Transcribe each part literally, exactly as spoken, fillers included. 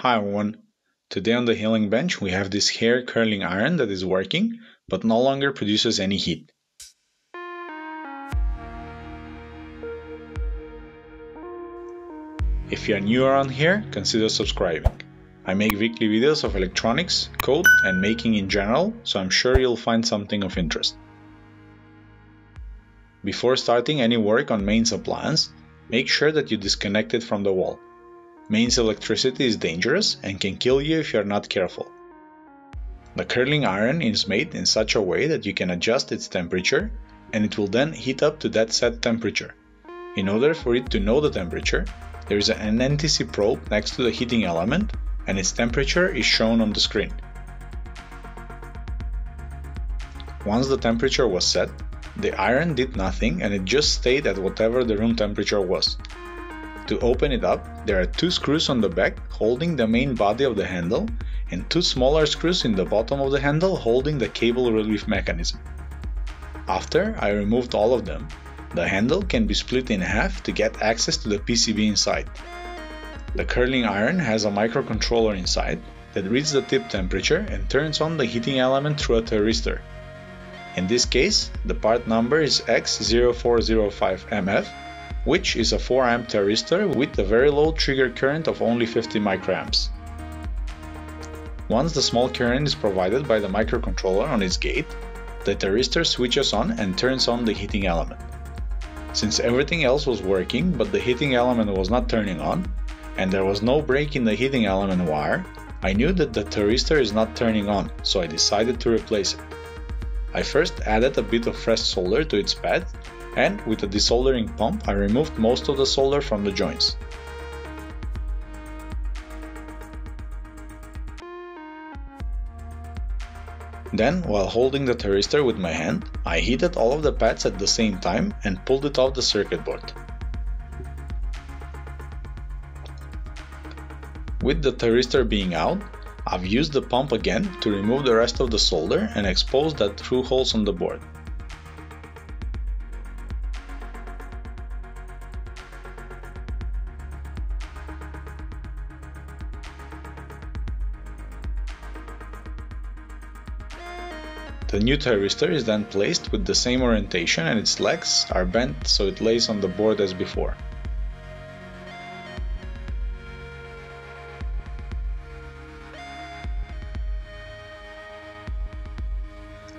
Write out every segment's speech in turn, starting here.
Hi everyone! Today on the Healing Bench we have this hair curling iron that is working, but no longer produces any heat. If you are new around here, consider subscribing. I make weekly videos of electronics, code and making in general, so I'm sure you'll find something of interest. Before starting any work on mains appliance, make sure that you disconnect it from the wall. Mains electricity is dangerous and can kill you if you are not careful. The curling iron is made in such a way that you can adjust its temperature and it will then heat up to that set temperature. In order for it to know the temperature, there is an N T C probe next to the heating element and its temperature is shown on the screen. Once the temperature was set, the iron did nothing and it just stayed at whatever the room temperature was. To open it up, there are two screws on the back holding the main body of the handle and two smaller screws in the bottom of the handle holding the cable relief mechanism. After I removed all of them, the handle can be split in half to get access to the P C B inside. The curling iron has a microcontroller inside that reads the tip temperature and turns on the heating element through a thyristor. In this case, the part number is X zero four zero five M F, which is a four amp thyristor with a very low trigger current of only fifty microamps. Once the small current is provided by the microcontroller on its gate, the thyristor switches on and turns on the heating element. Since everything else was working but the heating element was not turning on, and there was no break in the heating element wire, I knew that the thyristor is not turning on, so I decided to replace it. I first added a bit of fresh solder to its pad, and with a desoldering pump I removed most of the solder from the joints. Then, while holding the thyristor with my hand, I heated all of the pads at the same time and pulled it off the circuit board. With the thyristor being out, I've used the pump again to remove the rest of the solder and expose that through holes on the board. The new thyristor is then placed with the same orientation and its legs are bent so it lays on the board as before.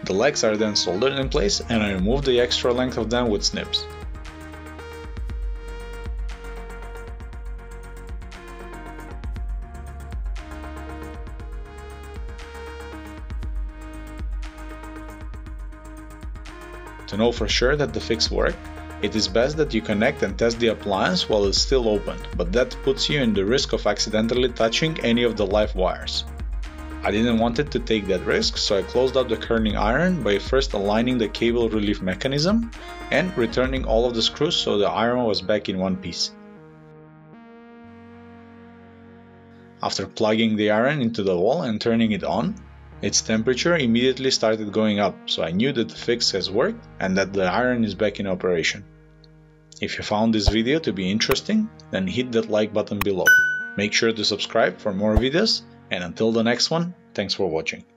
The legs are then soldered in place and I remove the extra length of them with snips. To know for sure that the fix worked, it is best that you connect and test the appliance while it's still open, but that puts you in the risk of accidentally touching any of the live wires. I didn't want it to take that risk, so I closed up the curling iron by first aligning the cable relief mechanism and returning all of the screws so the iron was back in one piece. After plugging the iron into the wall and turning it on, its temperature immediately started going up, so I knew that the fix has worked and that the iron is back in operation. If you found this video to be interesting, then hit that like button below. Make sure to subscribe for more videos, and until the next one, thanks for watching.